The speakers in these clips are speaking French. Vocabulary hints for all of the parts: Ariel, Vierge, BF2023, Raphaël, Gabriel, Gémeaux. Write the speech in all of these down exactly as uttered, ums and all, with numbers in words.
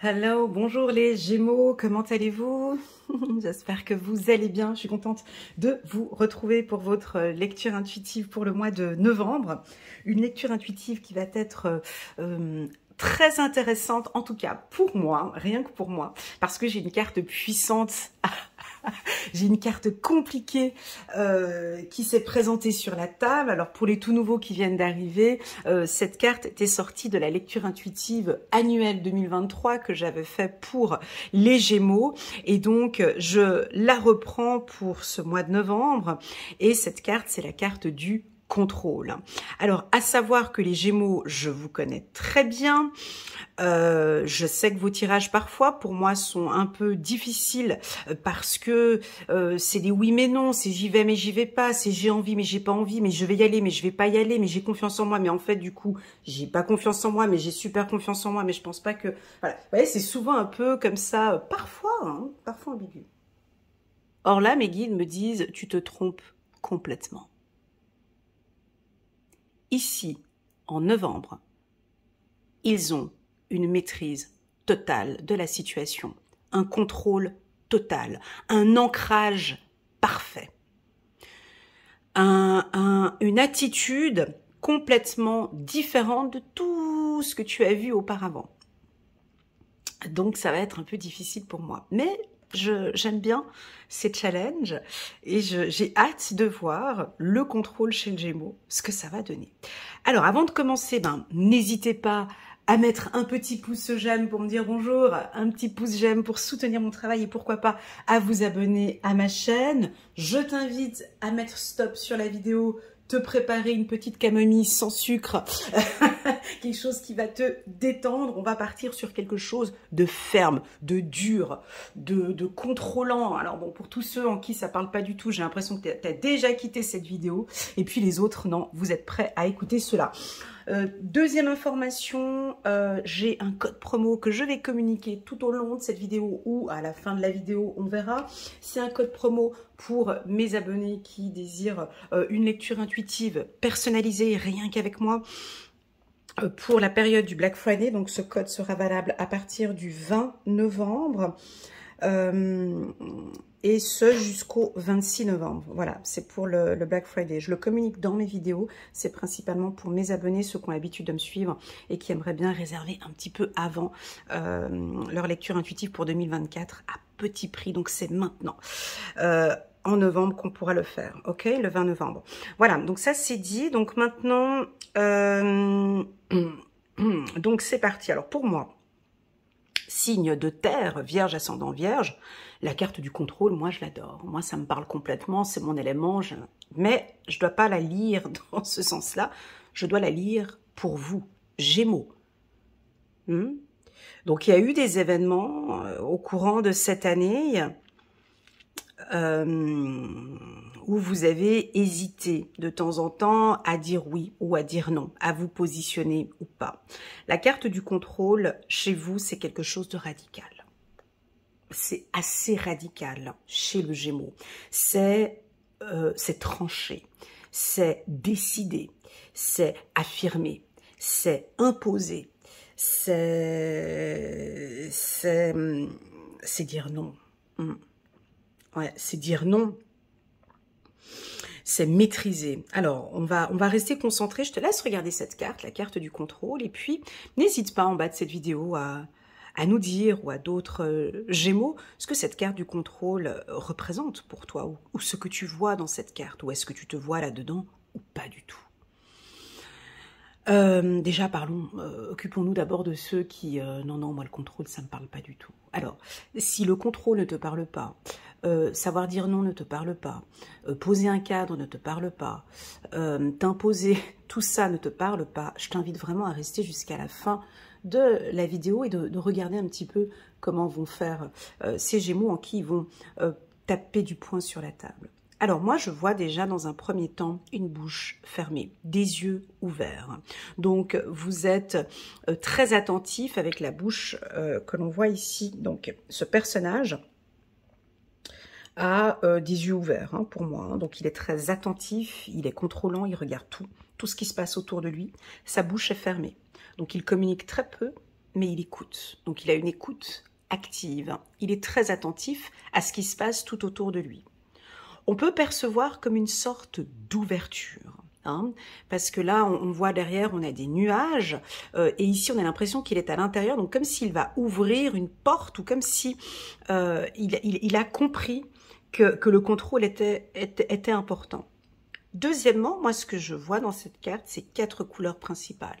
Hello, bonjour les Gémeaux, comment allez-vous? J'espère que vous allez bien, je suis contente de vous retrouver pour votre lecture intuitive pour le mois de novembre. Une lecture intuitive qui va être euh, très intéressante, en tout cas pour moi, rien que pour moi, parce que j'ai une carte puissante, j'ai une carte compliquée euh, qui s'est présentée sur la table. Alors pour les tout nouveaux qui viennent d'arriver, euh, cette carte était sortie de la lecture intuitive annuelle deux mille vingt-trois que j'avais fait pour les Gémeaux, et donc je la reprends pour ce mois de novembre. Et cette carte, c'est la carte du contrôle. Alors, à savoir que les Gémeaux, je vous connais très bien. Euh, je sais que vos tirages, parfois, pour moi, sont un peu difficiles parce que euh, c'est des oui mais non, c'est j'y vais mais j'y vais pas, c'est j'ai envie mais j'ai pas envie, mais je vais y aller mais je vais pas y aller, mais j'ai confiance en moi, mais en fait, du coup, j'ai pas confiance en moi, mais j'ai super confiance en moi, mais je pense pas que... Voilà, vous voyez, c'est souvent un peu comme ça, parfois, hein, parfois ambigu. Or là, mes guides me disent, tu te trompes complètement. Ici, en novembre, ils ont une maîtrise totale de la situation, un contrôle total, un ancrage parfait, un, un, une attitude complètement différente de tout ce que tu as vu auparavant. Donc ça va être un peu difficile pour moi, mais j'aime bien ces challenges et j'ai hâte de voir le contrôle chez le Gémeaux, ce que ça va donner. Alors, avant de commencer, ben, n'hésitez pas à mettre un petit pouce j'aime pour me dire bonjour, un petit pouce j'aime pour soutenir mon travail et pourquoi pas à vous abonner à ma chaîne. Je t'invite à mettre stop sur la vidéo, te préparer une petite camomille sans sucre, quelque chose qui va te détendre. On va partir sur quelque chose de ferme, de dur, de, de contrôlant. Alors bon, pour tous ceux en qui ça parle pas du tout, j'ai l'impression que tu as déjà quitté cette vidéo. Et puis les autres, non, vous êtes prêts à écouter cela. Euh, deuxième information, euh, j'ai un code promo que je vais communiquer tout au long de cette vidéo ou à la fin de la vidéo, on verra. C'est un code promo pour mes abonnés qui désirent euh, une lecture intuitive personnalisée, rien qu'avec moi, euh, pour la période du Black Friday. Donc ce code sera valable à partir du vingt novembre. Euh, et ce jusqu'au vingt-six novembre. Voilà, c'est pour le, le Black Friday. Je le communique dans mes vidéos. C'est principalement pour mes abonnés, ceux qui ont l'habitude de me suivre et qui aimeraient bien réserver un petit peu avant euh, leur lecture intuitive pour deux mille vingt-quatre à petit prix. Donc, c'est maintenant. Euh, en novembre qu'on pourra le faire. OK, le vingt novembre. Voilà, donc ça, c'est dit. Donc, maintenant, euh, donc c'est parti. Alors, pour moi, signe de terre, Vierge, ascendant Vierge, la carte du contrôle, moi je l'adore. Moi ça me parle complètement, c'est mon élément, je... mais je ne dois pas la lire dans ce sens-là, je dois la lire pour vous, Gémeaux. Hmm? Donc il y a eu des événements euh, au courant de cette année euh, où vous avez hésité de temps en temps à dire oui ou à dire non, à vous positionner ou pas. La carte du contrôle, chez vous, c'est quelque chose de radical. C'est assez radical chez le Gémeaux. C'est euh, tranché, c'est décidé, c'est affirmé, c'est imposé, c'est dire non. Mmh. Ouais, c'est dire non. C'est maîtriser. Alors, on va, on va rester concentré. Je te laisse regarder cette carte, la carte du contrôle. Et puis, n'hésite pas en bas de cette vidéo à... à nous dire ou à d'autres euh, Gémeaux ce que cette carte du contrôle représente pour toi ou, ou ce que tu vois dans cette carte, ou est-ce que tu te vois là-dedans ou pas du tout. Euh, déjà, parlons, euh, occupons-nous d'abord de ceux qui... Euh, non, non, moi le contrôle, ça ne me parle pas du tout. Alors, si le contrôle ne te parle pas, euh, savoir dire non ne te parle pas, euh, poser un cadre ne te parle pas, euh, t'imposer, tout ça ne te parle pas, je t'invite vraiment à rester jusqu'à la fin de la vidéo et de, de regarder un petit peu comment vont faire euh, ces Gémeaux en qui ils vont euh, taper du poing sur la table. Alors moi, je vois déjà dans un premier temps une bouche fermée, des yeux ouverts. Donc vous êtes euh, très attentif avec la bouche euh, que l'on voit ici. Donc ce personnage a euh, des yeux ouverts, hein, pour moi. Hein. Donc il est très attentif, il est contrôlant, il regarde tout, tout ce qui se passe autour de lui. Sa bouche est fermée. Donc, il communique très peu, mais il écoute. Donc il a une écoute active. Il est très attentif à ce qui se passe tout autour de lui. On peut percevoir comme une sorte d'ouverture. Hein, parce que là, on, on voit derrière, on a des nuages, euh, et ici, on a l'impression qu'il est à l'intérieur, donc comme s'il va ouvrir une porte, ou comme si euh, il, il, il a compris que, que le contrôle était, était, était important. Deuxièmement, moi, ce que je vois dans cette carte, c'est quatre couleurs principales.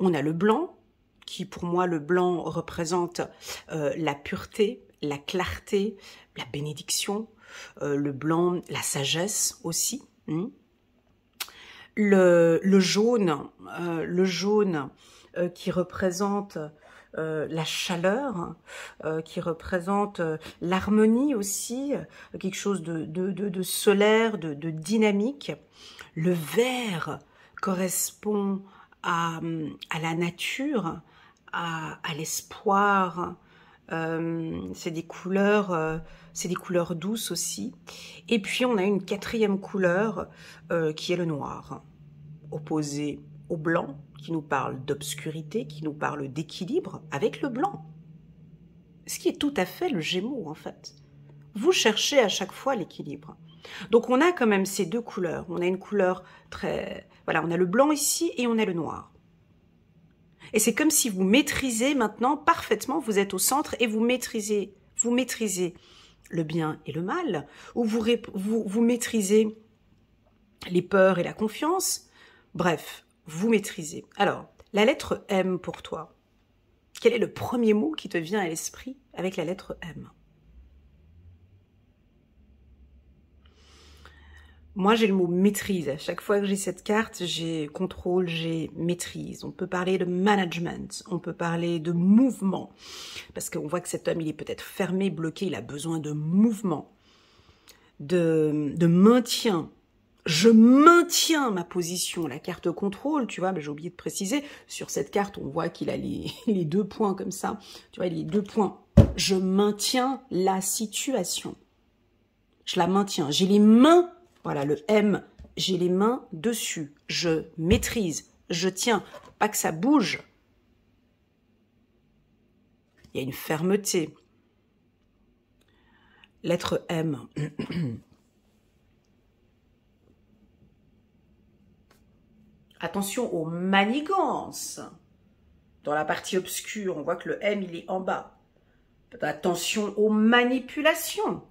On a le blanc, qui pour moi, le blanc représente euh, la pureté, la clarté, la bénédiction, euh, le blanc, la sagesse aussi. Hum. Le, le jaune, euh, le jaune euh, qui représente euh, la chaleur, euh, qui représente euh, l'harmonie aussi, euh, quelque chose de, de, de, de solaire, de, de dynamique. Le vert correspond à, à la nature, à, à l'espoir. Euh, c'est des couleurs, euh, c'est des couleurs douces aussi. Et puis on a une quatrième couleur euh, qui est le noir, opposé au blanc, qui nous parle d'obscurité, qui nous parle d'équilibre avec le blanc. Ce qui est tout à fait le Gémeaux en fait. Vous cherchez à chaque fois l'équilibre. Donc on a quand même ces deux couleurs. On a une couleur très, voilà, on a le blanc ici et on a le noir. Et c'est comme si vous maîtrisez maintenant parfaitement, vous êtes au centre et vous maîtrisez, vous maîtrisez le bien et le mal, ou vous, vous, vous maîtrisez les peurs et la confiance. Bref, vous maîtrisez. Alors, la lettre M pour toi, quel est le premier mot qui te vient à l'esprit avec la lettre M? Moi, j'ai le mot « maîtrise ». À chaque fois que j'ai cette carte, j'ai contrôle, j'ai maîtrise. On peut parler de management, on peut parler de mouvement. Parce qu'on voit que cet homme, il est peut-être fermé, bloqué, il a besoin de mouvement, de, de maintien. Je maintiens ma position. La carte contrôle, tu vois, mais j'ai oublié de préciser, sur cette carte, on voit qu'il a les, les deux points comme ça. Tu vois, les deux points. Je maintiens la situation. Je la maintiens. J'ai les mains. Voilà, le M, j'ai les mains dessus, je maîtrise, je tiens, pas que ça bouge. Il y a une fermeté. Lettre M. Attention aux manigances. Dans la partie obscure, on voit que le M, il est en bas. Attention aux manipulations.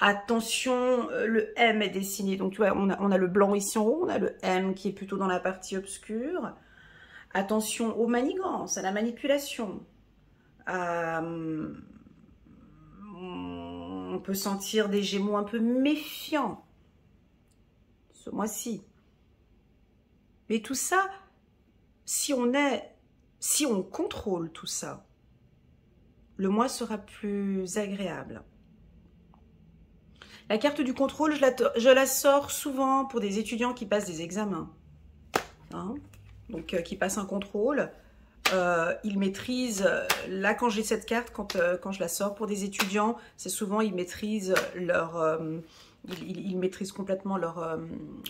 Attention, le M est dessiné. Donc, tu vois, on a, on a le blanc ici en haut, on a le M qui est plutôt dans la partie obscure. Attention aux manigances, à la manipulation. Euh, on peut sentir des Gémeaux un peu méfiants ce mois-ci. Mais tout ça, si on est, si on contrôle tout ça, le mois sera plus agréable. La carte du contrôle, je la, je la sors souvent pour des étudiants qui passent des examens. Hein? Donc, euh, qui passent un contrôle. Euh, ils maîtrisent, là, quand j'ai cette carte, quand, euh, quand je la sors pour des étudiants, c'est souvent, ils maîtrisent leur, euh, ils, ils maîtrisent complètement leur, euh,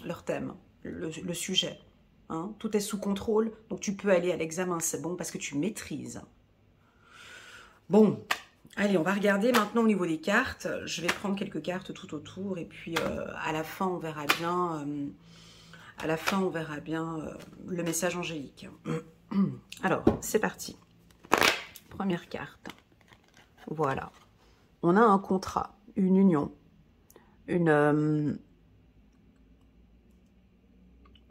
leur thème, le, le sujet. Hein? Tout est sous contrôle, donc tu peux aller à l'examen, c'est bon, parce que tu maîtrises. Bon, allez, on va regarder maintenant au niveau des cartes. Je vais prendre quelques cartes tout autour et puis euh, à la fin, on verra bien, euh, à la fin, on verra bien euh, le message angélique. Alors, c'est parti. Première carte. Voilà. On a un contrat, une union, une... Euh,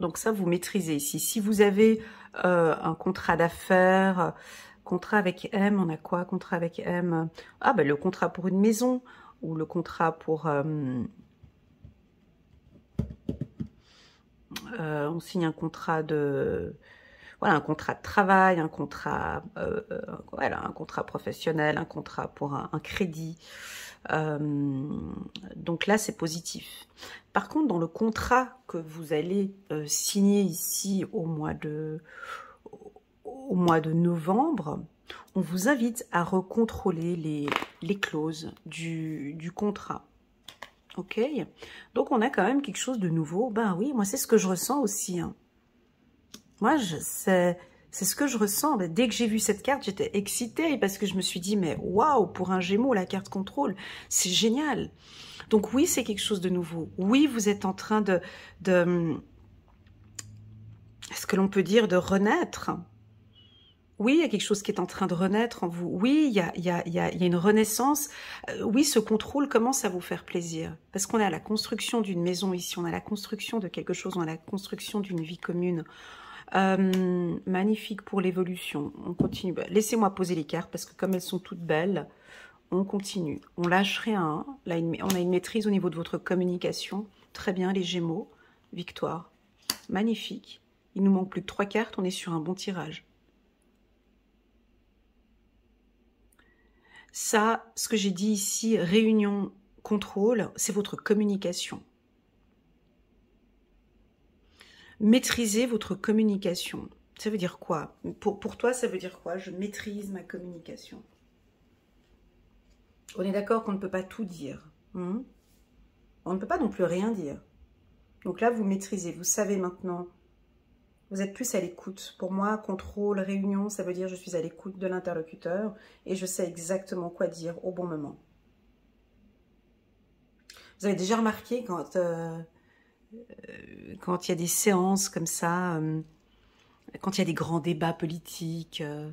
donc ça, vous maîtrisez ici. Si vous avez euh, un contrat d'affaires... Contrat avec M, on a quoi? Contrat avec M. Ah, ben le contrat pour une maison ou le contrat pour... Euh, euh, on signe un contrat de... Voilà, un contrat de travail, un contrat... Euh, euh, voilà, un contrat professionnel, un contrat pour un, un crédit. Euh, donc là, c'est positif. Par contre, dans le contrat que vous allez euh, signer ici au mois de... Au mois de novembre, on vous invite à recontrôler les, les clauses du, du contrat. Ok? Donc, on a quand même quelque chose de nouveau. Ben oui, moi, c'est ce que je ressens aussi. Hein. Moi, je, c'est, C'est ce que je ressens. Dès que j'ai vu cette carte, j'étais excitée parce que je me suis dit, mais waouh, pour un Gémeaux, la carte contrôle, c'est génial. Donc oui, c'est quelque chose de nouveau. Oui, vous êtes en train de... de est-ce que l'on peut dire de renaître ? Oui, il y a quelque chose qui est en train de renaître en vous. Oui, il y a, il y a, il y a une renaissance. Oui, ce contrôle commence à vous faire plaisir. Parce qu'on est à la construction d'une maison ici, on a la construction de quelque chose, on a la construction d'une vie commune. Euh, magnifique pour l'évolution. On continue. Laissez-moi poser les cartes parce que comme elles sont toutes belles, on continue. On lâche rien. Là, on a une maîtrise au niveau de votre communication. Très bien, les Gémeaux. Victoire. Magnifique. Il nous manque plus que trois cartes. On est sur un bon tirage. Ça, ce que j'ai dit ici, réunion, contrôle, c'est votre communication. Maîtriser votre communication. Ça veut dire quoi? Pour, pour toi, ça veut dire quoi? Je maîtrise ma communication. On est d'accord qu'on ne peut pas tout dire. Hein? On ne peut pas non plus rien dire. Donc là, vous maîtrisez, vous savez maintenant. Vous êtes plus à l'écoute. Pour moi, contrôle, réunion, ça veut dire je suis à l'écoute de l'interlocuteur et je sais exactement quoi dire au bon moment. Vous avez déjà remarqué quand euh, quand il y a des séances comme ça, euh, quand il y a des grands débats politiques, euh,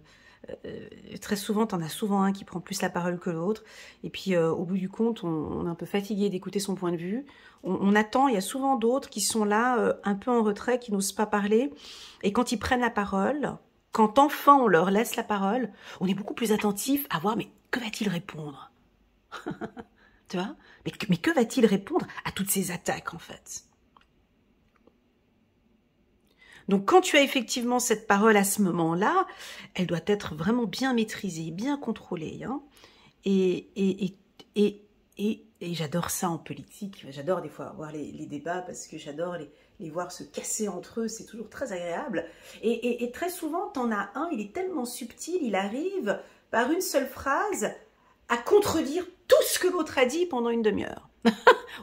euh, très souvent, t'en as souvent un qui prend plus la parole que l'autre. Et puis, euh, au bout du compte, on, on est un peu fatigué d'écouter son point de vue. On, on attend, il y a souvent d'autres qui sont là, euh, un peu en retrait, qui n'osent pas parler. Et quand ils prennent la parole, quand enfin on leur laisse la parole, on est beaucoup plus attentif à voir, mais que va-t-il répondre? Tu vois, mais que, mais que va-t-il répondre à toutes ces attaques, en fait? Donc, quand tu as effectivement cette parole à ce moment-là, elle doit être vraiment bien maîtrisée, bien contrôlée. Hein, et et, et, et, et j'adore ça en politique. J'adore des fois voir les, les débats parce que j'adore les, les voir se casser entre eux. C'est toujours très agréable. Et, et, et très souvent, t'en as un, il est tellement subtil, il arrive par une seule phrase à contredire tout ce que l'autre a dit pendant une demi-heure.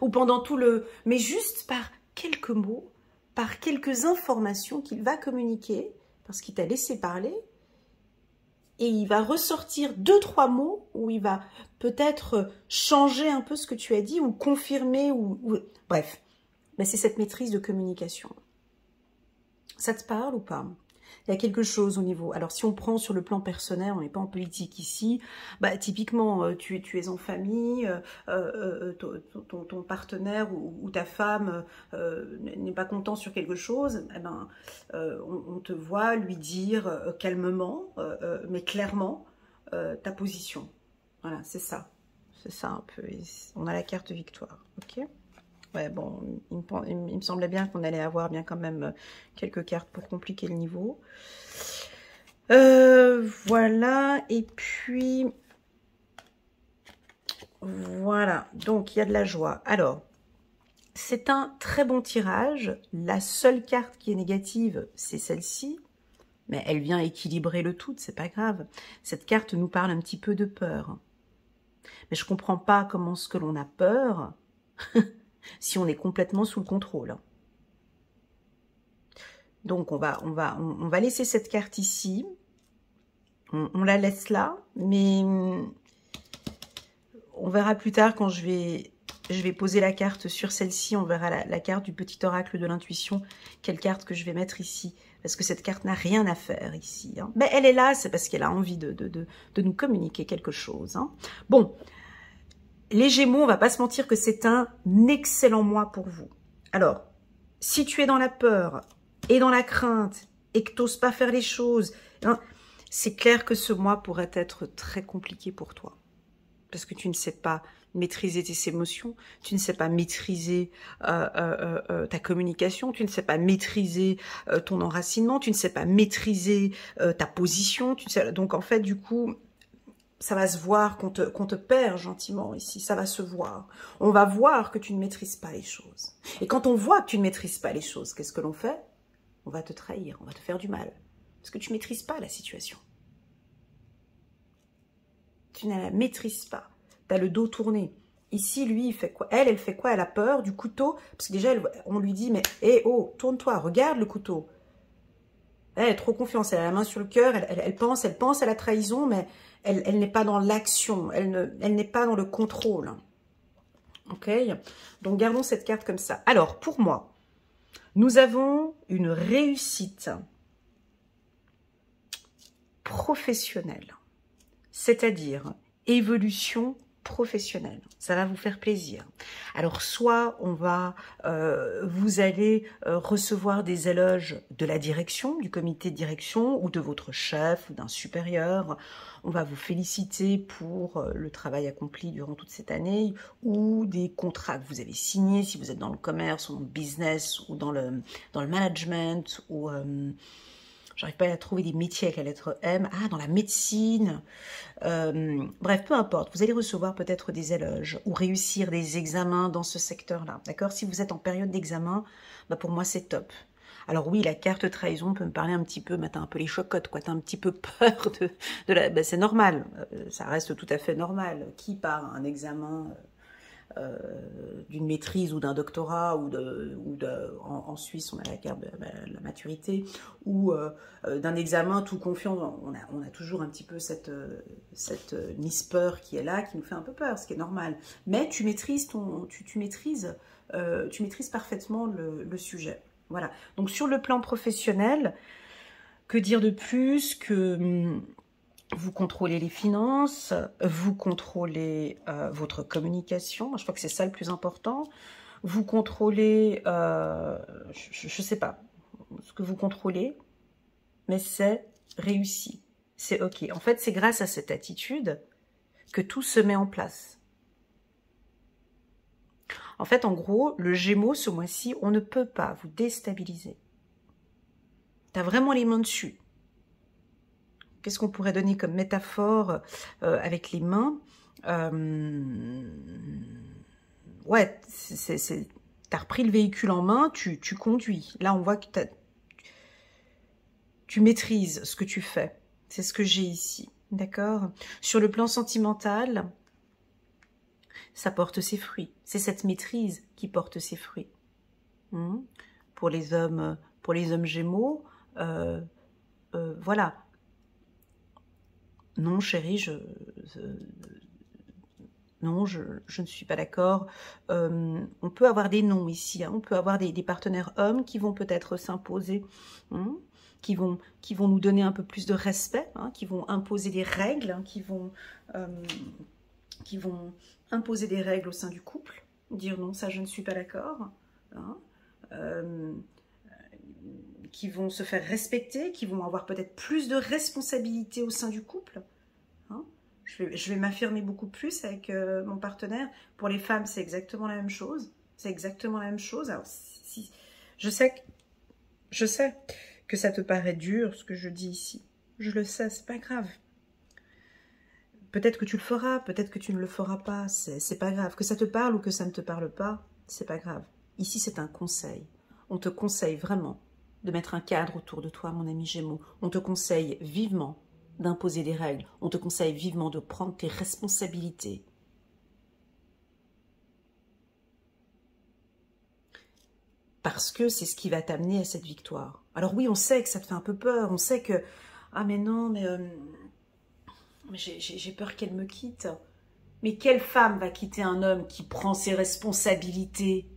Ou pendant tout le... Mais juste par quelques mots, par quelques informations qu'il va communiquer, parce qu'il t'a laissé parler, et il va ressortir deux, trois mots où il va peut-être changer un peu ce que tu as dit, ou confirmer, ou... ou... Bref, ben, c'est cette maîtrise de communication. Ça te parle ou pas? Il y a quelque chose au niveau... Alors, si on prend sur le plan personnel, on n'est pas en politique ici, bah, typiquement, tu es, tu es en famille, euh, euh, ton, ton, ton partenaire ou, ou ta femme euh, n'est pas content sur quelque chose, eh ben, euh, on, on te voit lui dire euh, calmement, euh, mais clairement, euh, ta position. Voilà, c'est ça. C'est ça un peu. On a la carte victoire, ok ? Ouais, bon, il me, il me semblait bien qu'on allait avoir bien quand même quelques cartes pour compliquer le niveau. Euh, voilà, et puis... Voilà, donc il y a de la joie. Alors, c'est un très bon tirage. La seule carte qui est négative, c'est celle-ci. Mais elle vient équilibrer le tout, c'est pas grave. Cette carte nous parle un petit peu de peur. Mais je comprends pas comment ce que l'on a peur... si on est complètement sous le contrôle. Donc, on va, on va, on, on va laisser cette carte ici. On, on la laisse là, mais on verra plus tard quand je vais, je vais poser la carte sur celle-ci. On verra la, la carte du petit oracle de l'intuition, quelle carte que je vais mettre ici. Parce que cette carte n'a rien à faire ici. Hein. Mais elle est là, c'est parce qu'elle a envie de, de, de, de nous communiquer quelque chose. Hein. Bon. Les Gémeaux, on va pas se mentir que c'est un excellent mois pour vous. Alors, si tu es dans la peur et dans la crainte et que tu n'oses pas faire les choses, hein, c'est clair que ce mois pourrait être très compliqué pour toi. Parce que tu ne sais pas maîtriser tes émotions, tu ne sais pas maîtriser euh, euh, euh, ta communication, tu ne sais pas maîtriser euh, ton enracinement, tu ne sais pas maîtriser euh, ta position. Tu ne sais... Donc, en fait, du coup... Ça va se voir qu'on te, qu'on te perd gentiment ici. Ça va se voir. On va voir que tu ne maîtrises pas les choses. Et quand on voit que tu ne maîtrises pas les choses, qu'est-ce que l'on fait? On va te trahir, on va te faire du mal. Parce que tu ne maîtrises pas la situation. Tu ne la maîtrises pas. Tu as le dos tourné. Ici, lui, il fait quoi? Elle, elle fait quoi? Elle a peur du couteau. Parce que déjà, elle, on lui dit, mais hé, hey, oh, tourne-toi, regarde le couteau. Elle est trop confiante, elle a la main sur le cœur, elle, elle, elle pense, elle pense à la trahison, mais elle, elle n'est pas dans l'action, elle ne, elle n'est pas dans le contrôle. Ok, donc gardons cette carte comme ça. Alors, pour moi, nous avons une réussite professionnelle, c'est-à-dire évolution professionnelle. Ça va vous faire plaisir. Alors, soit on va, euh, vous allez euh, recevoir des éloges de la direction, du comité de direction, ou de votre chef, ou d'un supérieur. On va vous féliciter pour le travail accompli durant toute cette année, ou des contrats que vous avez signés, si vous êtes dans le commerce, ou dans le business, ou dans le, dans le management, ou... Euh, j'arrive pas à trouver des métiers avec la lettre M. Ah, dans la médecine. Euh, bref, peu importe. Vous allez recevoir peut-être des éloges ou réussir des examens dans ce secteur-là. D'accord? Si vous êtes en période d'examen, bah pour moi, c'est top. Alors oui, la carte trahison peut me parler un petit peu. Bah, t'as un peu les chocottes, quoi. T'as un petit peu peur de, de la... Bah, c'est normal. Euh, ça reste tout à fait normal. Qui part un examen euh, d'une maîtrise ou d'un doctorat ou de... Ou de en, en Suisse, on a la carte de la, la maturité... ou euh, d'un examen tout confiant, on a, on a toujours un petit peu cette, cette nispeur qui est là, qui nous fait un peu peur, ce qui est normal. Mais tu maîtrises, ton, tu, tu maîtrises, euh, tu maîtrises parfaitement le, le sujet. Voilà. Donc sur le plan professionnel, que dire de plus que hum, vous contrôlez les finances, vous contrôlez euh, votre communication, je crois que c'est ça le plus important, vous contrôlez, euh, je ne sais pas, ce que vous contrôlez, mais c'est réussi, c'est ok. En fait, c'est grâce à cette attitude que tout se met en place. En fait, en gros, le Gémeaux, ce mois-ci, on ne peut pas vous déstabiliser. T'as vraiment les mains dessus. Qu'est-ce qu'on pourrait donner comme métaphore euh, avec les mains euh... Ouais, c'est... T'as repris le véhicule en main, tu, tu conduis. Là, on voit que t'as... Tu maîtrises ce que tu fais. C'est ce que j'ai ici, d'accord? Sur le plan sentimental, ça porte ses fruits. C'est cette maîtrise qui porte ses fruits. Mmh. Pour les hommes, pour les hommes Gémeaux, euh, euh, voilà. Non, chérie, je... je non, je, je ne suis pas d'accord. Euh, on peut avoir des noms ici. Hein. On peut avoir des, des partenaires hommes qui vont peut-être s'imposer. Mmh. Qui vont, qui vont nous donner un peu plus de respect, hein, qui vont imposer des règles, hein, qui, vont, euh, qui vont imposer des règles au sein du couple, dire non, ça je ne suis pas d'accord, hein, euh, qui vont se faire respecter, qui vont avoir peut-être plus de responsabilités au sein du couple. Hein. Je vais, je vais m'affirmer beaucoup plus avec euh, mon partenaire. Pour les femmes, c'est exactement la même chose. C'est exactement la même chose. Alors, si, si, je sais que... Je sais... que ça te paraît dur, ce que je dis ici. Je le sais, c'est pas grave. Peut-être que tu le feras, peut-être que tu ne le feras pas, c'est pas grave. Que ça te parle ou que ça ne te parle pas, c'est pas grave. Ici, c'est un conseil. On te conseille vraiment de mettre un cadre autour de toi, mon ami Gémeaux. On te conseille vivement d'imposer des règles. On te conseille vivement de prendre tes responsabilités. Parce que c'est ce qui va t'amener à cette victoire. Alors oui, on sait que ça te fait un peu peur, on sait que... Ah mais non, mais... Euh, mais j'ai peur qu'elle me quitte. Mais quelle femme va quitter un homme qui prend ses responsabilités?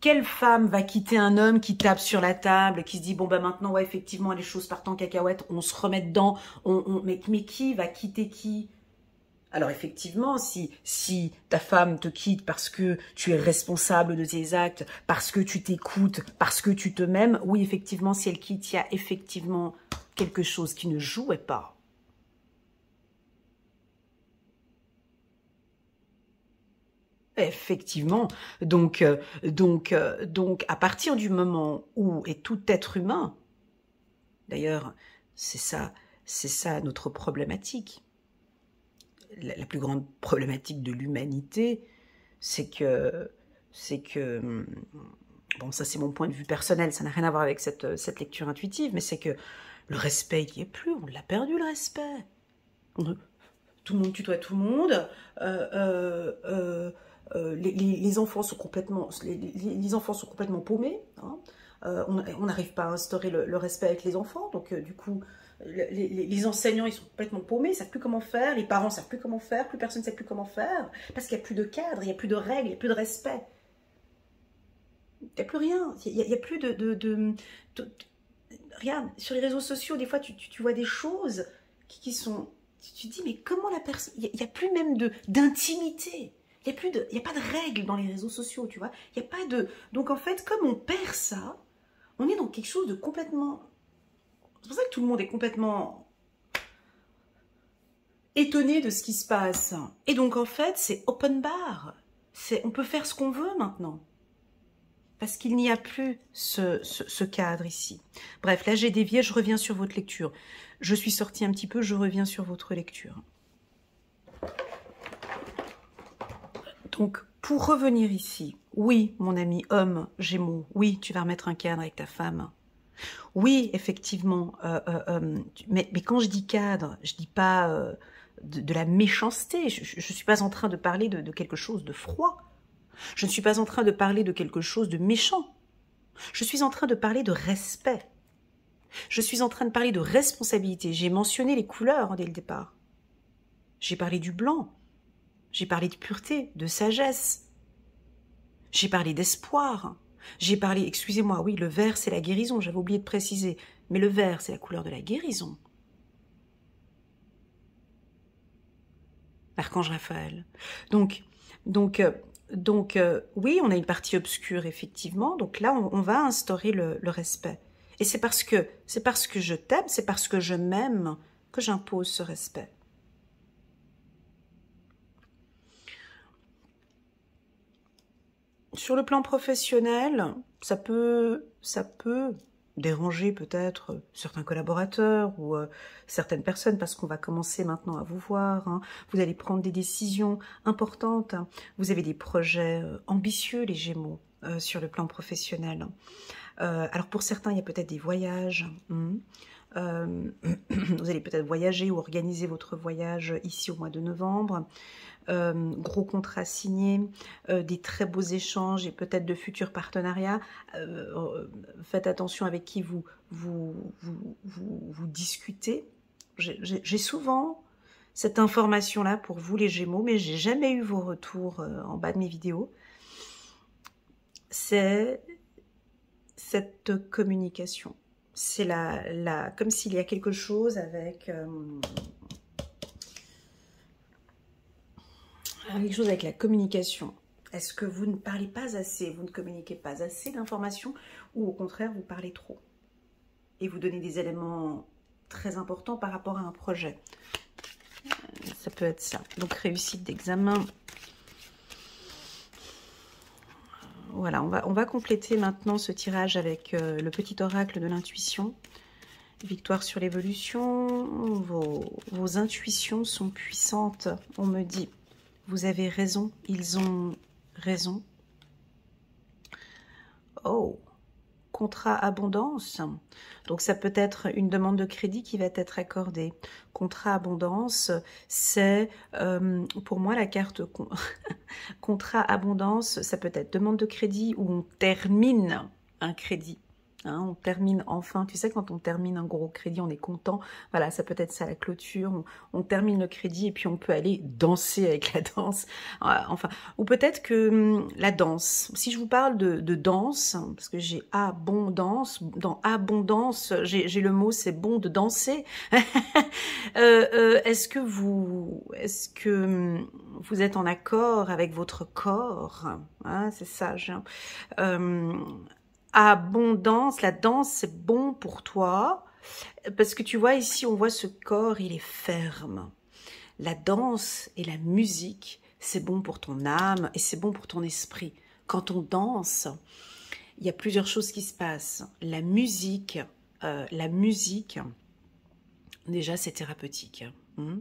Quelle femme va quitter un homme qui tape sur la table, qui se dit, bon ben maintenant, ouais, effectivement, les choses partent en cacahuète, on se remet dedans, on, on... Mais, mais qui va quitter qui? Alors effectivement, si, si ta femme te quitte parce que tu es responsable de tes actes, parce que tu t'écoutes, parce que tu te m'aimes, oui, effectivement, si elle quitte, il y a effectivement quelque chose qui ne jouait pas. Effectivement. Donc, euh, donc, euh, donc, à partir du moment où est tout être humain, d'ailleurs, c'est ça, c'est ça notre problématique. La plus grande problématique de l'humanité, c'est que, c'est que, bon, ça c'est mon point de vue personnel, ça n'a rien à voir avec cette, cette lecture intuitive, mais c'est que le respect, il n'y est plus, on l'a perdu le respect. On, tout le monde tutoie tout le monde, euh, euh, euh, euh, les, les, les enfants sont complètement, les, les, les enfants sont complètement paumés, hein. euh, on n'arrive pas à instaurer le, le respect avec les enfants, donc euh, du coup, les, les, les enseignants, ils sont complètement paumés, ils ne savent plus comment faire, les parents ne savent plus comment faire, plus personne ne sait plus comment faire, parce qu'il n'y a plus de cadre, il n'y a plus de règles, il n'y a plus de respect. Il n'y a plus rien, il n'y a, a plus de, de, de, de, de... Regarde, sur les réseaux sociaux, des fois, tu, tu, tu vois des choses qui, qui sont... Tu te dis, mais comment la personne... Il n'y a, a plus même d'intimité. Il n'y a, a pas de règles dans les réseaux sociaux, tu vois. Il n'y a pas de... Donc, en fait, comme on perd ça, on est dans quelque chose de complètement... C'est pour ça que tout le monde est complètement étonné de ce qui se passe. Et donc, en fait, c'est open bar. On peut faire ce qu'on veut maintenant. Parce qu'il n'y a plus ce, ce, ce cadre ici. Bref, là j'ai dévié, je reviens sur votre lecture. Je suis sortie un petit peu, je reviens sur votre lecture. Donc, pour revenir ici, oui, mon ami homme, Gémeaux, oui, tu vas remettre un cadre avec ta femme. Oui, effectivement, euh, euh, euh, mais, mais quand je dis cadre, je ne dis pas euh, de, de la méchanceté, je ne suis pas en train de parler de, de quelque chose de froid. Je ne suis pas en train de parler de quelque chose de méchant. Je suis en train de parler de respect. Je suis en train de parler de responsabilité. J'ai mentionné les couleurs dès le départ. J'ai parlé du blanc. J'ai parlé de pureté, de sagesse. J'ai parlé d'espoir. J'ai parlé, excusez-moi, oui, le vert, c'est la guérison. J'avais oublié de préciser. Mais le vert, c'est la couleur de la guérison. L'archange Raphaël. Donc, donc... Euh, Donc, euh, oui, on a une partie obscure, effectivement. Donc là, on, on va instaurer le, le respect. Et c'est parce que, c'est parce que je t'aime, c'est parce que je m'aime que j'impose ce respect. Sur le plan professionnel, ça peut, ça peut déranger peut-être certains collaborateurs ou euh, certaines personnes, parce qu'on va commencer maintenant à vous voir, hein. Vous allez prendre des décisions importantes, hein. Vous avez des projets euh, ambitieux, les Gémeaux, euh, sur le plan professionnel. Euh, alors pour certains, il y a peut-être des voyages, hein. euh, vous allez peut-être voyager ou organiser votre voyage ici au mois de novembre. Euh, gros contrats signés, euh, des très beaux échanges et peut-être de futurs partenariats. Euh, euh, faites attention avec qui vous, vous, vous, vous, vous discutez. J'ai souvent cette information-là pour vous les Gémeaux, mais j'ai jamais eu vos retours euh, en bas de mes vidéos. C'est cette communication. C'est la, la, comme s'il y a quelque chose avec... Euh, quelque chose avec la communication. Est-ce que vous ne parlez pas assez, vous ne communiquez pas assez d'informations, ou au contraire, vous parlez trop et vous donnez des éléments très importants par rapport à un projet? Ça peut être ça. Donc, réussite d'examen. Voilà, on va, on va compléter maintenant ce tirage avec euh, le petit oracle de l'intuition. Victoire sur l'évolution. Vos, vos intuitions sont puissantes, on me dit. Vous avez raison, ils ont raison. Oh, contrat abondance. Donc ça peut être une demande de crédit qui va être accordée. Contrat abondance, c'est euh, pour moi la carte... Con... contrat abondance, ça peut être demande de crédit où on termine un crédit. Hein, on termine enfin, tu sais, quand on termine un gros crédit, on est content. Voilà, ça peut être ça, la clôture. On, on termine le crédit et puis on peut aller danser avec la danse. Enfin, ou peut-être que hum, la danse. Si je vous parle de, de danse, parce que j'ai abondance, dans abondance, j'ai le mot, c'est bon de danser. euh, euh, est-ce que vous, est-ce que hum, vous êtes en accord avec votre corps? Hein, c'est ça. Euh, Abondance, la danse c'est bon pour toi, parce que tu vois ici, on voit ce corps, il est ferme. La danse et la musique, c'est bon pour ton âme et c'est bon pour ton esprit. Quand on danse, il y a plusieurs choses qui se passent. La musique, euh, la musique, déjà c'est thérapeutique. Hein.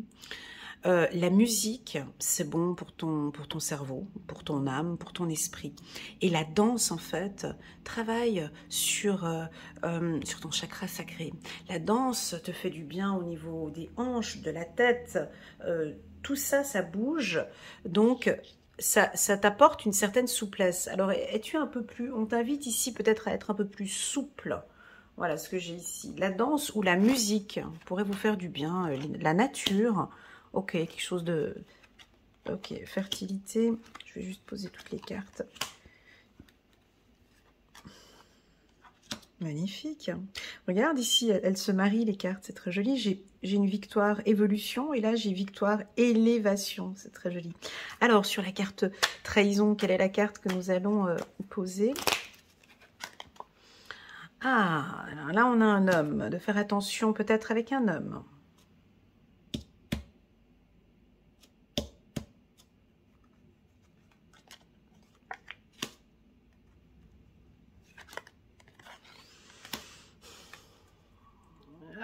Euh, la musique, c'est bon pour ton, pour ton cerveau, pour ton âme, pour ton esprit. Et la danse, en fait, travaille sur, euh, euh, sur ton chakra sacré. La danse te fait du bien au niveau des hanches, de la tête. Euh, tout ça, ça bouge. Donc, ça, ça t'apporte une certaine souplesse. Alors, es-tu un peu plus... On t'invite ici peut-être à être un peu plus souple. Voilà ce que j'ai ici. La danse ou la musique pourrait vous faire du bien. La nature. Ok, quelque chose de... Ok, fertilité. Je vais juste poser toutes les cartes. Magnifique. Regarde ici, elles se marient les cartes, c'est très joli. J'ai une victoire évolution et là j'ai victoire élévation, c'est très joli. Alors sur la carte trahison, quelle est la carte que nous allons euh, poser? Ah, alors là on a un homme, de faire attention peut-être avec un homme.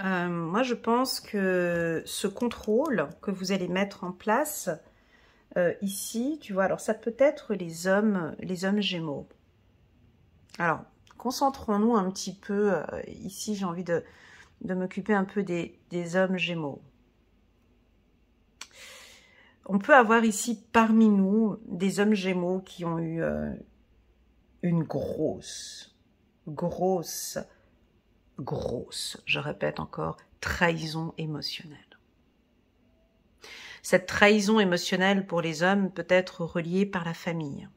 Euh, moi, je pense que ce contrôle que vous allez mettre en place euh, ici, tu vois, alors ça peut être les hommes, les hommes Gémeaux. Alors, concentrons-nous un petit peu. Euh, ici, j'ai envie de, de m'occuper un peu des, des hommes Gémeaux. On peut avoir ici parmi nous des hommes Gémeaux qui ont eu euh, une grosse, grosse... grosse, je répète encore, trahison émotionnelle. Cette trahison émotionnelle pour les hommes peut être reliée par la famille,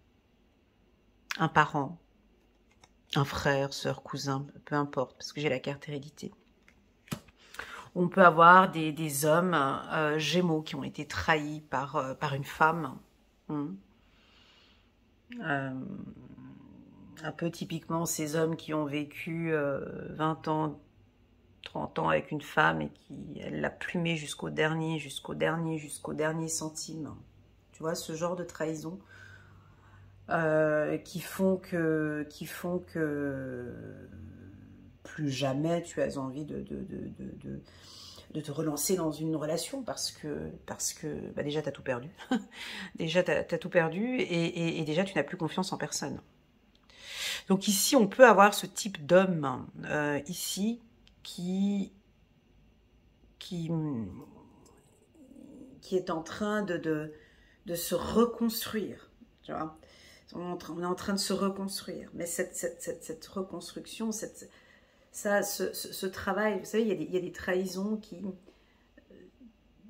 un parent, un frère, sœur, cousin, peu importe, parce que j'ai la carte hérédité. On peut avoir des, des hommes euh, Gémeaux qui ont été trahis par, euh, par une femme. Mmh. Euh... Un peu typiquement ces hommes qui ont vécu euh, vingt ans, trente ans avec une femme et qui l'a plumée jusqu'au dernier, jusqu'au dernier, jusqu'au dernier centime. Tu vois, ce genre de trahison euh, qui font que, qui font que plus jamais tu as envie de, de, de, de, de, de te relancer dans une relation parce que, parce que bah déjà tu as tout perdu. Déjà tu as, as tout perdu et, et, et déjà tu n'as plus confiance en personne. Donc ici, on peut avoir ce type d'homme, euh, ici, qui, qui, qui est en train de, de, de se reconstruire, tu vois. On est en train de se reconstruire, mais cette, cette, cette, cette reconstruction, cette, ça, ce, ce, ce travail, vous savez, il y a des, il y a des trahisons qui...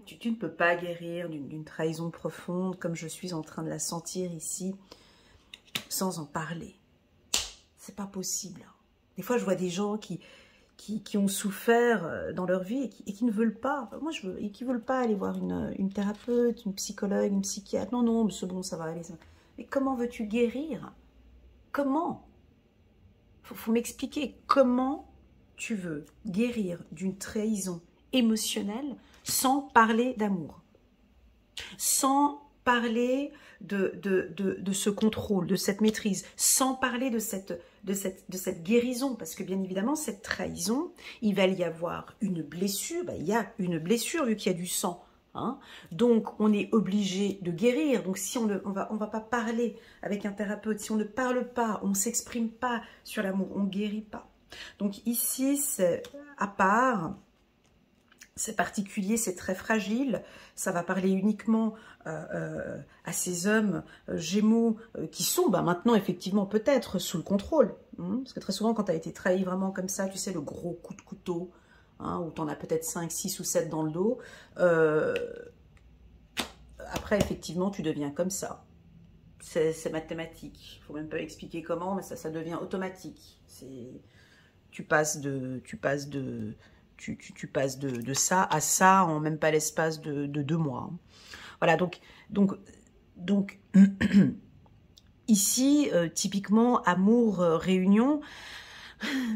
Tu, tu ne peux pas guérir d'une trahison profonde, comme je suis en train de la sentir ici, sans en parler. C'est pas possible. Des fois, je vois des gens qui, qui, qui ont souffert dans leur vie et qui, et qui ne veulent pas. Moi, je veux, et qui veulent pas aller voir une, une thérapeute, une psychologue, une psychiatre. Non, non, c'est bon, ça va aller. Mais comment veux-tu guérir? Comment? Faut, faut m'expliquer comment tu veux guérir d'une trahison émotionnelle sans parler d'amour, sans parler de, de, de, de ce contrôle, de cette maîtrise, sans parler de cette, de, cette, de cette guérison, parce que bien évidemment, cette trahison, il va y avoir une blessure, bah, il y a une blessure vu qu'il y a du sang, hein. Donc on est obligé de guérir, donc si on ne on va, on va pas parler avec un thérapeute, si on ne parle pas, on ne s'exprime pas sur l'amour, on ne guérit pas. Donc ici, c'est à part... C'est particulier, c'est très fragile, ça va parler uniquement euh, euh, à ces hommes euh, Gémeaux euh, qui sont bah, maintenant effectivement peut-être sous le contrôle. Hein, parce que très souvent quand tu as été trahi vraiment comme ça, tu sais le gros coup de couteau, hein, où tu en as peut-être cinq, six ou sept dans le dos, euh, après effectivement tu deviens comme ça. C'est mathématique, il faut même pas expliquer comment, mais ça, ça devient automatique. Tu passes de... Tu passes de Tu, tu, tu passes de, de ça à ça en même pas l'espace de, de deux mois. Voilà, donc, donc, donc ici, euh, typiquement, amour, euh, réunion,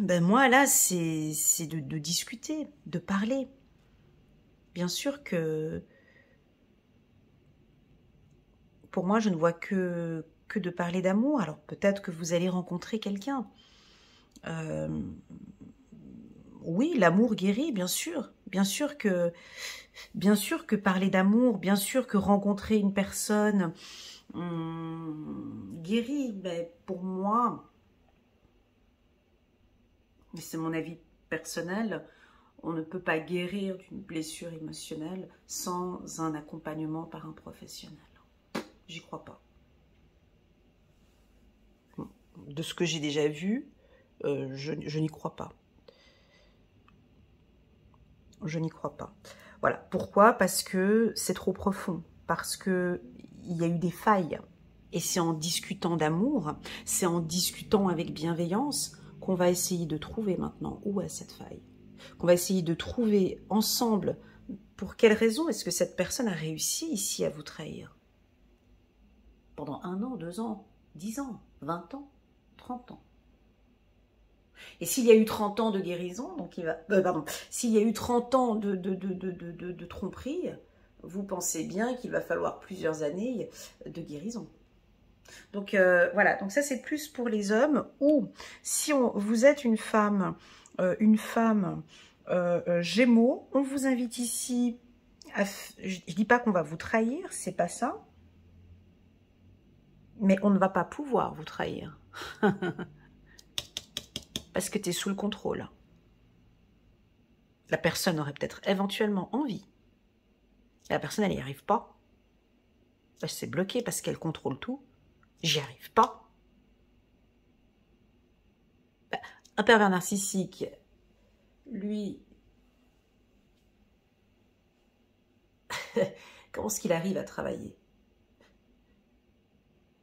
ben moi, là, c'est de, de discuter, de parler. Bien sûr que, pour moi, je ne vois que, que de parler d'amour. Alors, peut-être que vous allez rencontrer quelqu'un. Euh... Oui, l'amour guérit, bien sûr. Bien sûr que, bien sûr que parler d'amour, bien sûr que rencontrer une personne hum, guérit. Mais pour moi, mais c'est mon avis personnel, on ne peut pas guérir d'une blessure émotionnelle sans un accompagnement par un professionnel. J'y crois pas. de ce que j'ai déjà vu, euh, je, je n'y crois pas. Je n'y crois pas. Voilà. Pourquoi? Parce que c'est trop profond. Parce qu'il y a eu des failles. Et c'est en discutant d'amour, c'est en discutant avec bienveillance qu'on va essayer de trouver maintenant où est cette faille. Qu'on va essayer de trouver ensemble pour quelle raison est-ce que cette personne a réussi ici à vous trahir. Pendant un an, deux ans, dix ans, vingt ans, trente ans. Et s'il y a eu trente ans de guérison, donc il va, euh, pardon, s'il y a eu trente ans de, de, de, de, de, de, de tromperie, vous pensez bien qu'il va falloir plusieurs années de guérison. Donc euh, voilà, donc ça c'est plus pour les hommes, ou si on, vous êtes une femme, euh, une femme euh, Gémeaux, on vous invite ici, à, je ne dis pas qu'on va vous trahir, c'est pas ça, mais on ne va pas pouvoir vous trahir. Parce que tu es sous le contrôle. La personne aurait peut-être éventuellement envie. La personne, elle n'y arrive pas. Elle s'est bloquée parce qu'elle contrôle tout. J'y arrive pas. Un pervers narcissique, lui... Comment est-ce qu'il arrive à travailler?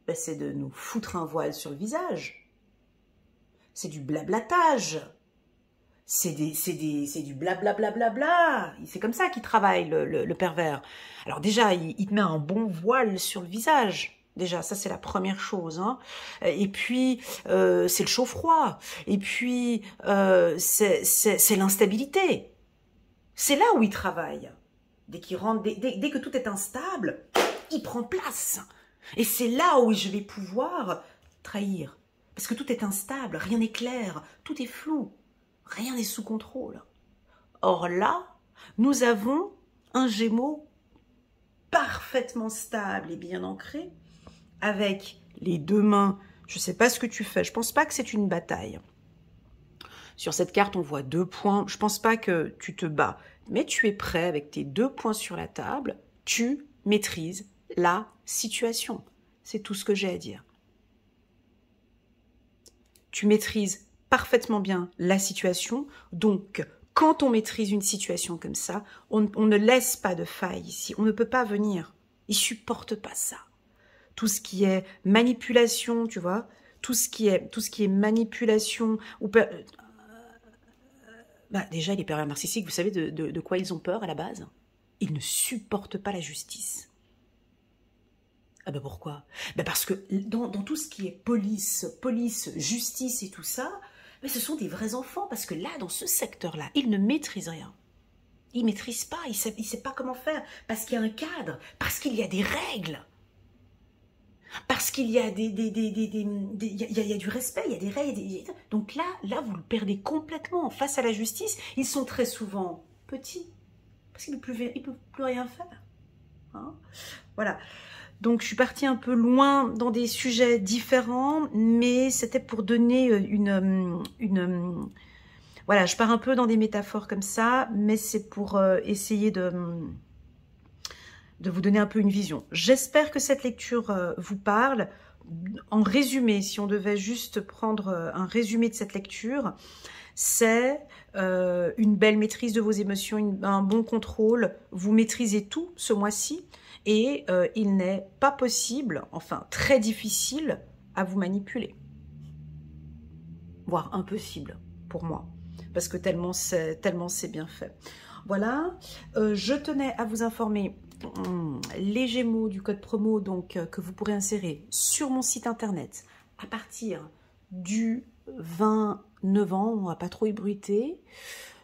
Ben, c'est de nous foutre un voile sur le visage. C'est du blablatage. C'est du blablabla. Bla bla bla. C'est comme ça qu'il travaille, le, le, le pervers. Alors déjà, il, il te met un bon voile sur le visage. Déjà, ça, c'est la première chose. Hein. Et puis, euh, c'est le chaud-froid. Et puis, euh, c'est l'instabilité. C'est là où il travaille. Dès qu'il rentre, dès, dès, dès que tout est instable, il prend place. Et c'est là où je vais pouvoir trahir. Parce que tout est instable, rien n'est clair, tout est flou, rien n'est sous contrôle. Or là, nous avons un Gémeaux parfaitement stable et bien ancré, avec les deux mains. Je ne sais pas ce que tu fais, je ne pense pas que c'est une bataille. Sur cette carte, on voit deux points, je ne pense pas que tu te bats, mais tu es prêt avec tes deux points sur la table, tu maîtrises la situation. C'est tout ce que j'ai à dire. Tu maîtrises parfaitement bien la situation. Donc, quand on maîtrise une situation comme ça, on, on ne laisse pas de faille ici. On ne peut pas venir. Ils ne supportent pas ça. Tout ce qui est manipulation, tu vois, tout ce qui est, tout ce qui est manipulation... Ou per... bah, déjà, les pervers narcissiques, vous savez de, de, de quoi ils ont peur à la base? Ils ne supportent pas la justice. Ah ben pourquoi? Ben parce que dans, dans tout ce qui est police, police, justice et tout ça, mais ce sont des vrais enfants, parce que là, dans ce secteur-là, ils ne maîtrisent rien. Ils ne maîtrisent pas, ils ne savent, ils savent pas comment faire, parce qu'il y a un cadre, parce qu'il y a des règles, parce qu'il y a des, des, des, des, des, des y a, y a, y a du respect, il y a des règles. Des, donc là, là, vous le perdez complètement. Face à la justice, ils sont très souvent petits, parce qu'ils ne peuvent plus rien faire. Hein, voilà. Donc, je suis partie un peu loin dans des sujets différents, mais c'était pour donner une, une... Voilà, je pars un peu dans des métaphores comme ça, mais c'est pour essayer de, de vous donner un peu une vision. J'espère que cette lecture vous parle. En résumé, si on devait juste prendre un résumé de cette lecture, c'est euh, une belle maîtrise de vos émotions, une, un bon contrôle. Vous maîtrisez tout ce mois-ci. Et euh, il n'est pas possible, enfin très difficile, à vous manipuler. Voire impossible, pour moi. Parce que tellement c'est tellement c'est bien fait. Voilà, euh, je tenais à vous informer hum, les Gémeaux du code promo donc, euh, que vous pourrez insérer sur mon site internet à partir du vingt-neuf novembre. On va pas trop ébruiter.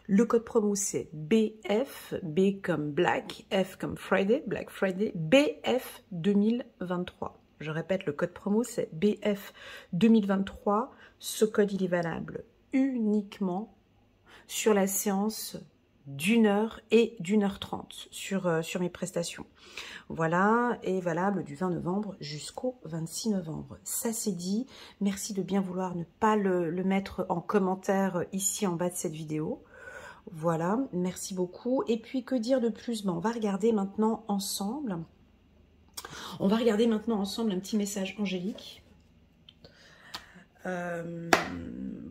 Le code promo, c'est B F, B comme Black, F comme Friday, Black Friday, B F deux mille vingt-trois. Je répète, le code promo, c'est B F deux mille vingt-trois. Ce code, il est valable uniquement sur la séance d'une heure et d'une heure trente sur, euh, sur mes prestations. Voilà, et valable du vingt novembre jusqu'au vingt-six novembre. Ça c'est dit, merci de bien vouloir ne pas le, le mettre en commentaire ici en bas de cette vidéo. Voilà, merci beaucoup. Et puis, que dire de plus? Ben, on va regarder maintenant ensemble. On va regarder maintenant ensemble un petit message angélique. euh,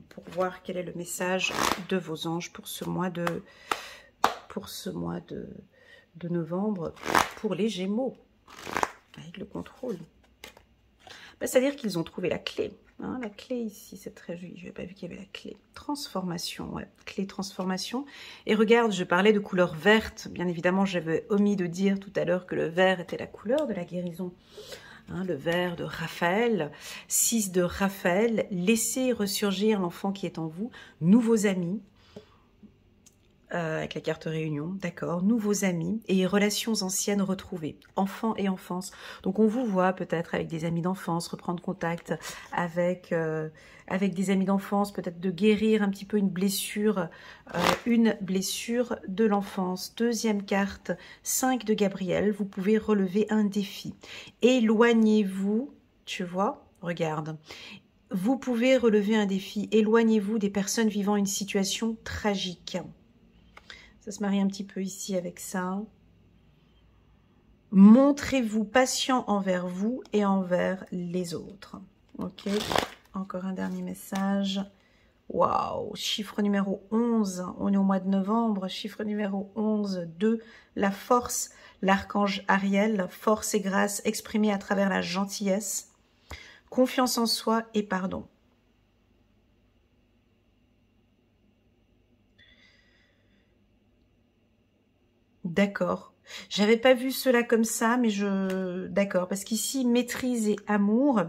pour voir quel est le message de vos anges pour ce mois de, pour ce mois de, de novembre pour les Gémeaux, avec le contrôle. Ben, c'est-à-dire qu'ils ont trouvé la clé. Hein, la clé ici, c'est très joli. Je n'avais pas vu qu'il y avait la clé. Transformation, ouais. Clé transformation. Et regarde, je parlais de couleur verte. Bien évidemment, j'avais omis de dire tout à l'heure que le vert était la couleur de la guérison. Hein, le vert de Raphaël. six de Raphaël. Laissez ressurgir l'enfant qui est en vous. Nouveaux amis. Euh, avec la carte réunion, d'accord, nouveaux amis et relations anciennes retrouvées, enfants et enfance. Donc on vous voit peut-être avec des amis d'enfance, reprendre contact avec, euh, avec des amis d'enfance, peut-être de guérir un petit peu une blessure, euh, une blessure de l'enfance. Deuxième carte, cinq de Gabriel, vous pouvez relever un défi. Éloignez-vous, tu vois, regarde. Vous pouvez relever un défi, éloignez-vous des personnes vivant une situation tragique. Ça se marie un petit peu ici avec ça. Montrez-vous patient envers vous et envers les autres. Ok, encore un dernier message. Waouh, chiffre numéro onze, on est au mois de novembre. Chiffre numéro onze, deux, la force, l'archange Ariel. Force et grâce exprimées à travers la gentillesse, confiance en soi et pardon. D'accord. J'avais pas vu cela comme ça, mais je... D'accord, parce qu'ici, maîtrise et amour,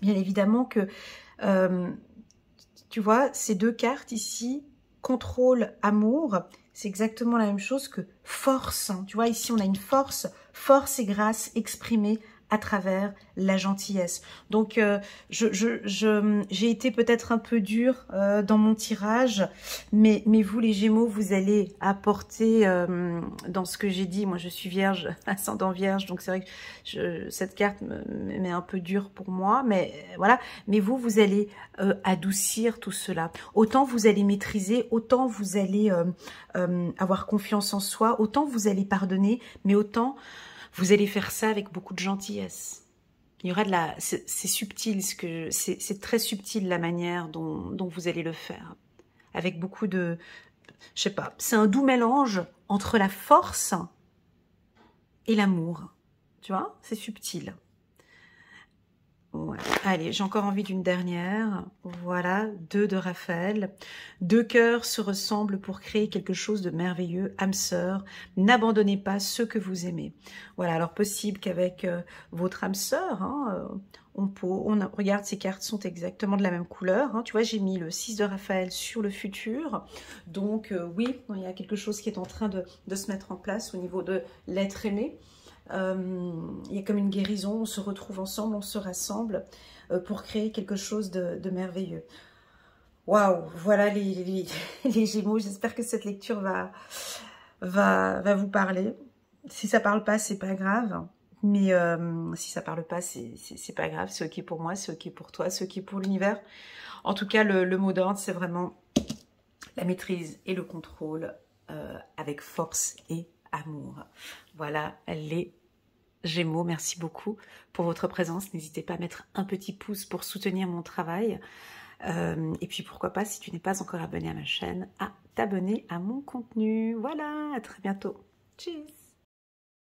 bien évidemment que, euh, tu vois, ces deux cartes ici, contrôle, amour, c'est exactement la même chose que force. Tu vois, ici, on a une force, force et grâce exprimée à travers la gentillesse. Donc, euh, je, je, je, j'ai été peut-être un peu dure euh, dans mon tirage, mais, mais vous, les Gémeaux, vous allez apporter euh, dans ce que j'ai dit. Moi, je suis Vierge, ascendant Vierge, donc c'est vrai que je, cette carte me, me met un peu dure pour moi, mais voilà. Mais vous, vous allez euh, adoucir tout cela. Autant vous allez maîtriser, autant vous allez euh, euh, avoir confiance en soi, autant vous allez pardonner, mais autant... Vous allez faire ça avec beaucoup de gentillesse. Il y aura de la... C'est subtil, ce que c'est très subtil la manière dont, dont vous allez le faire. Avec beaucoup de... Je sais pas, c'est un doux mélange entre la force et l'amour. Tu vois, c'est subtil. Ouais. Allez, j'ai encore envie d'une dernière. Voilà, deux de Raphaël. Deux cœurs se ressemblent pour créer quelque chose de merveilleux. Âme sœur, n'abandonnez pas ceux que vous aimez. Voilà, alors possible qu'avec euh, votre âme sœur, hein, euh, on, on regarde, ces cartes sont exactement de la même couleur. Hein. Tu vois, j'ai mis le six de Raphaël sur le futur. Donc euh, oui, il y a quelque chose qui est en train de, de se mettre en place au niveau de l'être aimé. Euh, il y a comme une guérison, on se retrouve ensemble, on se rassemble euh, pour créer quelque chose de, de merveilleux. Waouh, voilà les, les, les Gémeaux, j'espère que cette lecture va, va, va vous parler. Si ça parle pas, c'est pas grave, mais euh, si ça parle pas, c'est pas grave, c'est ok pour moi, c'est ok pour toi, c'est ok pour l'univers. En tout cas, le, le mot d'ordre, c'est vraiment la maîtrise et le contrôle euh, avec force et amour. Voilà les Gémeaux, merci beaucoup pour votre présence. N'hésitez pas à mettre un petit pouce pour soutenir mon travail. Euh, et puis pourquoi pas, si tu n'es pas encore abonné à ma chaîne, à t'abonner à mon contenu. Voilà, à très bientôt. Tchuss.